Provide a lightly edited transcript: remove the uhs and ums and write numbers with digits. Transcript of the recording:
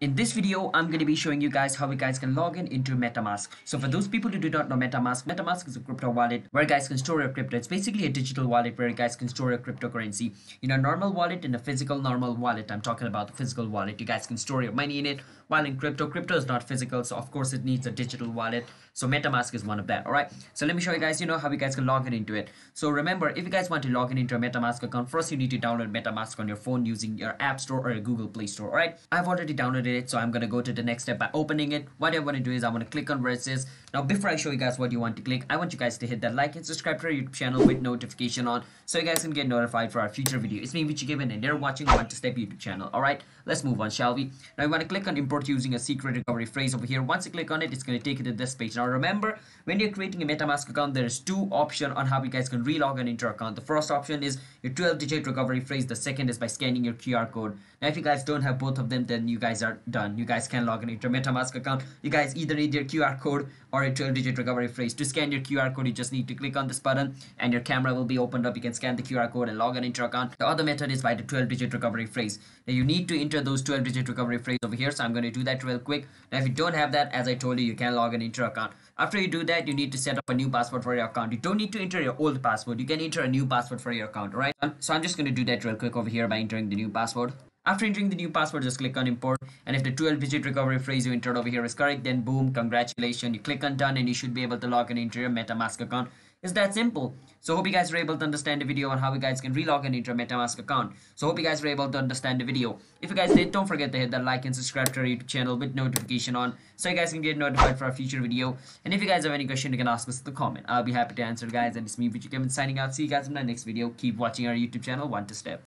In this video, I'm going to be showing you guys how you guys can log in into MetaMask. So for those people who do not know MetaMask, MetaMask is a crypto wallet where you guys can store your crypto. It's basically a digital wallet where you guys can store your cryptocurrency in a normal wallet and a physical normal wallet. I'm talking about the physical wallet. You guys can store your money in it, while in crypto is not physical. So of course it needs a digital wallet. So MetaMask is one of that. All right. So let me show you guys, how you guys can log in into it. So remember, if you guys want to log in into a MetaMask account, first you need to download MetaMask on your phone using your App Store or your Google Play Store. All right. I've already downloaded it, so I'm gonna go to the next step by opening it. What I want to do is I want to click on where it says now. Before I show you guys what you want to click, I want you guys to hit that like and subscribe to our YouTube channel with notification on, so you guys can get notified for our future video. It's me, Vijay Kumar, and you're watching One2Step YouTube channel. All right, let's move on, shall we? Now you want to click on import using a secret recovery phrase over here. Once you click on it, it's going to take you to this page. Now remember, when you're creating a MetaMask account, there's two options on how you guys can relog on into your account. The first option is your 12-digit recovery phrase. The second is by scanning your QR code. Now if you guys don't have both of them, then you guys are done. You guys can log in into your MetaMask account. You guys either need your QR code or a 12-digit recovery phrase. To scan your QR code, you just need to click on this button and your camera will be opened up. You can scan the QR code and log in into your account. The other method is by the 12-digit recovery phrase. Now you need to enter those 12-digit recovery phrase over here, so I'm going to do that real quick. Now if you don't have that, as I told you, you can log in into your account. After you do that, you need to set up a new password for your account. You don't need to enter your old password. You can enter a new password for your account, right? So I'm just going to do that real quick over here by entering the new password. After entering the new password, just click on import, and if the 12-digit recovery phrase you entered over here is correct, then boom, congratulations, you click on done and you should be able to log in into your MetaMask account. It's that simple. So hope you guys were able to understand the video on how you guys can relog in into your MetaMask account. So hope you guys were able to understand the video. If you guys did, don't forget to hit that like and subscribe to our YouTube channel with notification on, so you guys can get notified for our future video. And if you guys have any question, you can ask us in the comment. I'll be happy to answer, guys. And it's me, Vijay Kumar, signing out. See you guys in my next video. Keep watching our YouTube channel, One2Step.